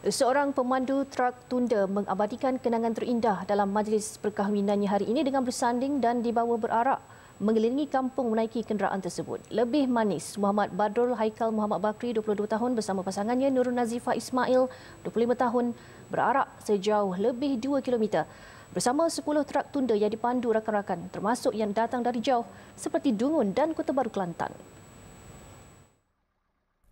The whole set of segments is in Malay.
Seorang pemandu trak tunda mengabadikan kenangan terindah dalam majlis perkahwinannya hari ini dengan bersanding dan dibawa berarak mengelilingi kampung menaiki kenderaan tersebut. Lebih manis, Muhammad Badrul Haikal Muhammad Bakri, 22 tahun bersama pasangannya Nurul Nazifah Ismail, 25 tahun, berarak sejauh lebih 2 km. Bersama 10 trak tunda yang dipandu rakan-rakan, termasuk yang datang dari jauh seperti Dungun dan Kota Baru Kelantan.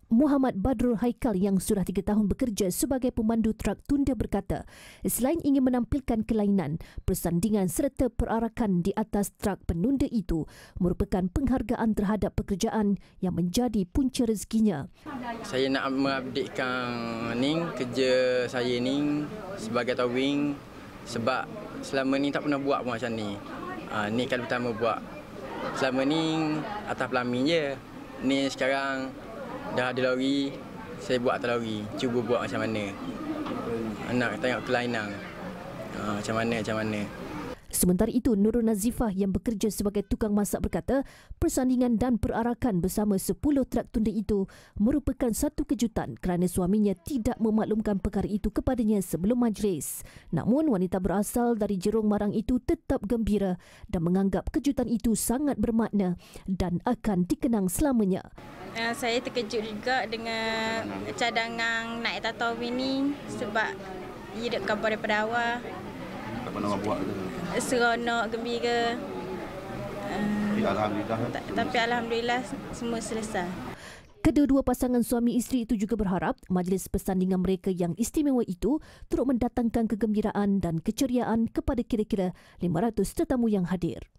Muhammad Badrul Haikal yang sudah 3 tahun bekerja sebagai pemandu trak tunda berkata, selain ingin menampilkan kelainan, persandingan serta perarakan di atas trak penunda itu merupakan penghargaan terhadap pekerjaan yang menjadi punca rezekinya. Saya nak mengabdikan kerja saya ni sebagai towing. Sebab selama ni tak pernah buat pun macam ni. Ni kali pertama buat. Selama ni atas pelamin je. Ni sekarang dah ada lori, saya buat atas lori. Cuba buat macam mana. Nak tengok kelainan. Macam mana. Sementara itu, Nurul Nazifah yang bekerja sebagai tukang masak berkata, persandingan dan perarakan bersama 10 trak tunda itu merupakan satu kejutan kerana suaminya tidak memaklumkan perkara itu kepadanya sebelum majlis. Namun, wanita berasal dari Jerong Marang itu tetap gembira dan menganggap kejutan itu sangat bermakna dan akan dikenang selamanya. Saya terkejut juga dengan cadangan naik tataw ini sebab ia dekat daripada awal. Tak pernah buat ke? Seronok, gembira. Tapi Alhamdulillah semua selesai. Kedua-dua pasangan suami isteri itu juga berharap majlis persandingan mereka yang istimewa itu turut mendatangkan kegembiraan dan keceriaan kepada kira-kira 500 tetamu yang hadir.